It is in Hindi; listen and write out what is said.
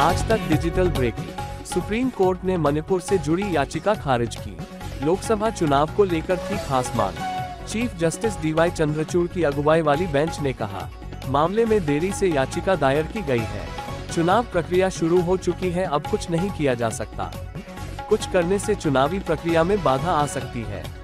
आज तक डिजिटल ब्रेकिंग। सुप्रीम कोर्ट ने मणिपुर से जुड़ी याचिका खारिज की। लोकसभा चुनाव को लेकर थी खास मांग। चीफ जस्टिस DY चंद्रचूड़ की अगुवाई वाली बेंच ने कहा, मामले में देरी से याचिका दायर की गई है। चुनाव प्रक्रिया शुरू हो चुकी है, अब कुछ नहीं किया जा सकता। कुछ करने से चुनावी प्रक्रिया में बाधा आ सकती है।